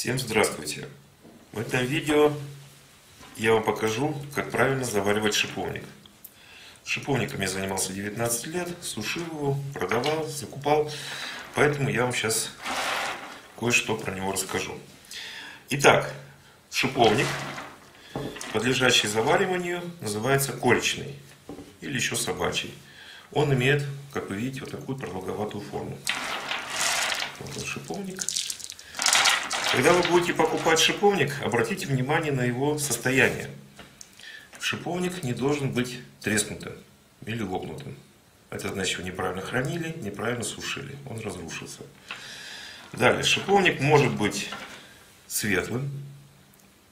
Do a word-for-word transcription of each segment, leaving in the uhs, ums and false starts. Всем здравствуйте! В этом видео я вам покажу, как правильно заваривать шиповник. Шиповником я занимался девятнадцать лет, сушил его, продавал, закупал, поэтому я вам сейчас кое-что про него расскажу. Итак, шиповник, подлежащий завариванию, называется колечный или еще собачий. Он имеет, как вы видите, вот такую продолговатую форму. Вот он, шиповник. Когда вы будете покупать шиповник, обратите внимание на его состояние. Шиповник не должен быть треснутым или лопнутым. Это значит, его неправильно хранили, неправильно сушили. Он разрушился. Далее, шиповник может быть светлым,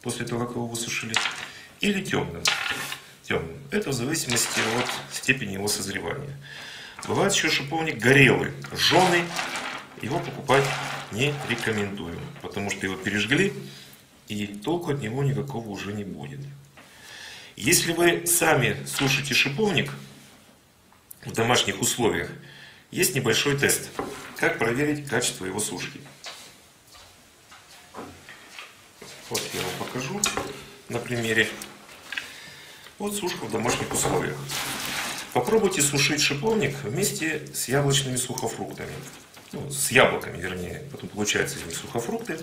после того, как его высушили, или темным. темным. Это в зависимости от степени его созревания. Бывает еще шиповник горелый, жженый. Его покупать не рекомендуем, потому что его пережгли, и толку от него никакого уже не будет. Если вы сами сушите шиповник в домашних условиях, есть небольшой тест, как проверить качество его сушки. Вот я вам покажу на примере. Вот сушка в домашних условиях. Попробуйте сушить шиповник вместе с яблочными сухофруктами. Ну, с яблоками, вернее, потом получаются из них сухофрукты.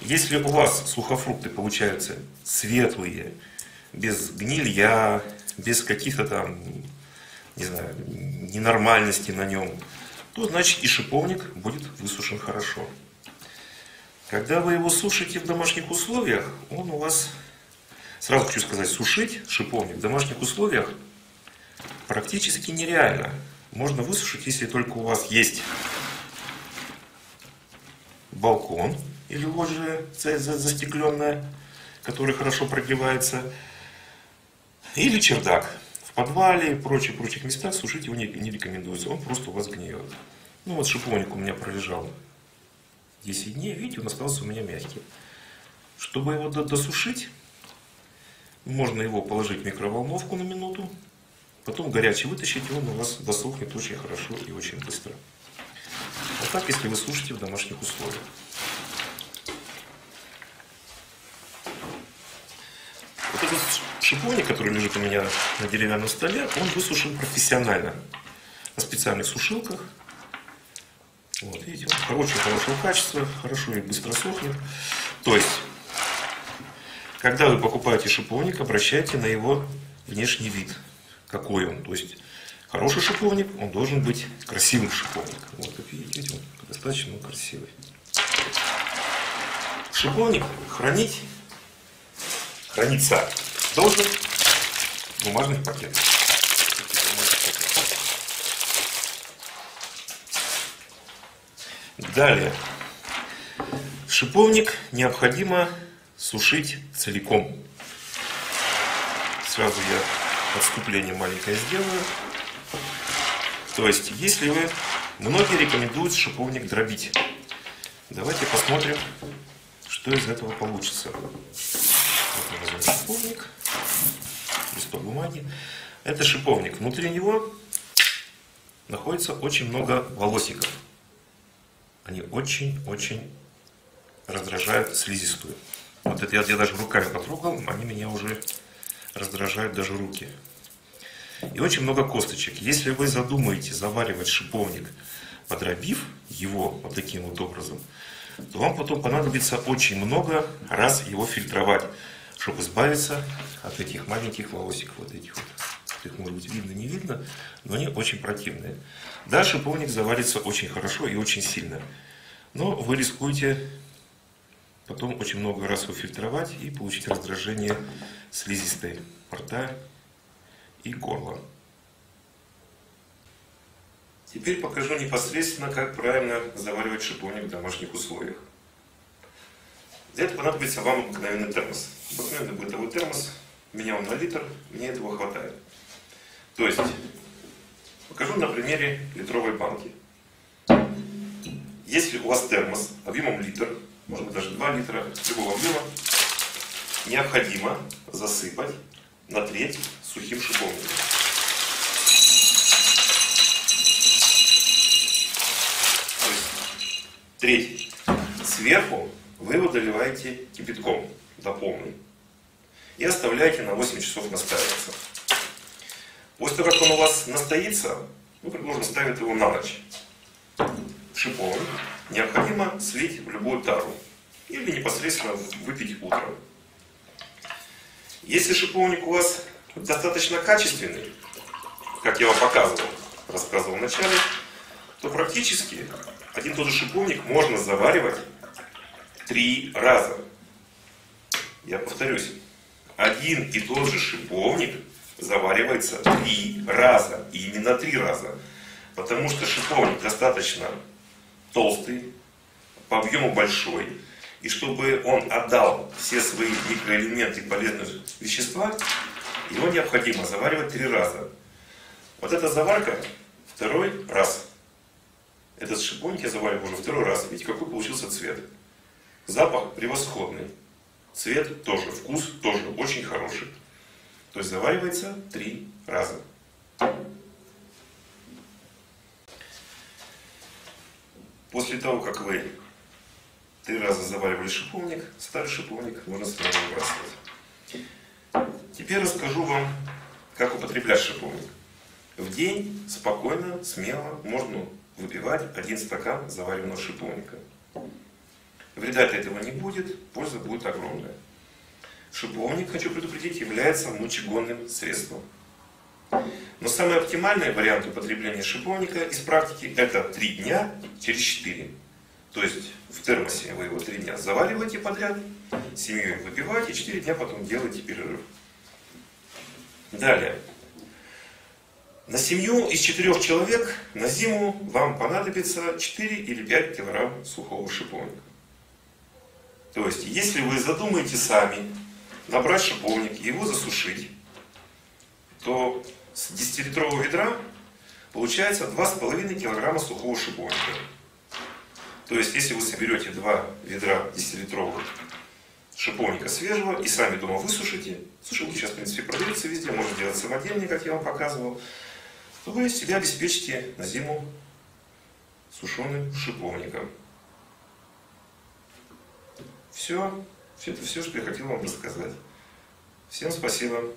Если у вас сухофрукты получаются светлые, без гнилья, без каких-то там, не знаю, ненормальностей на нем, то значит и шиповник будет высушен хорошо. Когда вы его сушите в домашних условиях, он у вас, сразу хочу сказать, сушить шиповник в домашних условиях практически нереально. Можно высушить, если только у вас есть балкон или лоджия застекленная, которая хорошо прогревается, или чердак. В подвале и прочих прочих местах сушить его не, не рекомендуется, он просто у вас гниет. Ну вот шиповник у меня пролежал десять дней, видите, он остался у меня мягкий. Чтобы его досушить, можно его положить в микроволновку на минуту, потом горячий вытащить, и он у вас досохнет очень хорошо и очень быстро. А так, если вы сушите в домашних условиях. Вот этот шиповник, который лежит у меня на деревянном столе, он высушен профессионально. На специальных сушилках. Вот, видите, он короче, хорошего качества, хорошо и быстро сохнет. То есть, когда вы покупаете шиповник, обращайте на его внешний вид. Какой он, то есть хороший шиповник, он должен быть красивым шиповником. Вот как видите, он достаточно красивый. Шиповник хранить, хранится должен в бумажных пакетах. Далее, шиповник необходимо сушить целиком. Сразу я отступление маленькое сделаю. То есть, если вы... Многие рекомендуют шиповник дробить. Давайте посмотрим, что из этого получится. Вот шиповник. Листок бумаги. Это шиповник. Внутри него находится очень много волосиков. Они очень-очень раздражают слизистую. Вот это я, я даже руками потрогал, они меня уже... раздражают даже руки. И очень много косточек. Если вы задумаете заваривать шиповник, подробив его вот таким вот образом, то вам потом понадобится очень много раз его фильтровать, чтобы избавиться от этих маленьких волосиков. Вот этих вот. Их может быть видно, не видно, но они очень противные. Да, шиповник заварится очень хорошо и очень сильно, но вы рискуете потом очень много раз его фильтровать и получить раздражение слизистой рта и горла. Теперь покажу непосредственно, как правильно заваривать шиповник в домашних условиях. Для этого понадобится вам обыкновенный термос. Обыкновенный бытовой термос. У меня он на литр, мне этого хватает. То есть, покажу на примере литровой банки. Если у вас термос объемом литр, может быть даже два литра, любого объема, необходимо засыпать на треть сухим шиповником. То есть треть сверху вы его доливаете кипятком до полной и оставляете на восемь часов настаиваться. После того, как он у вас настоится, вы, предложим, ставить его на ночь. Шиповым необходимо слить в любую тару или непосредственно выпить утром. Если шиповник у вас достаточно качественный, как я вам показывал, рассказывал вначале, то практически один и тот же шиповник можно заваривать три раза. Я повторюсь, один и тот же шиповник заваривается три раза, именно три раза. Потому что шиповник достаточно толстый, по объему большой. И чтобы он отдал все свои микроэлементы и полезные вещества, его необходимо заваривать три раза. Вот эта заварка второй раз. Этот шиповник я завариваю уже второй раз. Видите, какой получился цвет. Запах превосходный. Цвет тоже, вкус тоже очень хороший. То есть заваривается три раза. После того, как вы три раза заваривали шиповник, старый шиповник можно сразу выбрасывать. Теперь расскажу вам, как употреблять шиповник. В день спокойно, смело можно выпивать один стакан заваренного шиповника. Вреда от этого не будет, польза будет огромная. Шиповник, хочу предупредить, является мочегонным средством. Но самый оптимальный вариант употребления шиповника из практики — это три дня через четыре. То есть в термосе вы его три дня завариваете подряд, семью выпиваете, четыре дня потом делаете перерыв. Далее. На семью из четырёх человек на зиму вам понадобится четыре или пять килограмм сухого шиповника. То есть если вы задумаете сами набрать шиповник и его засушить, то с десятилитрового ведра получается два с половиной килограмма сухого шиповника. То есть если вы соберете два ведра десятилитрового шиповника свежего и сами дома высушите, сушилки сейчас в принципе продаются везде, можно делать самодельные, как я вам показывал, то вы себя обеспечите на зиму сушеным шиповником. Все, все это все, что я хотел вам рассказать. Всем спасибо.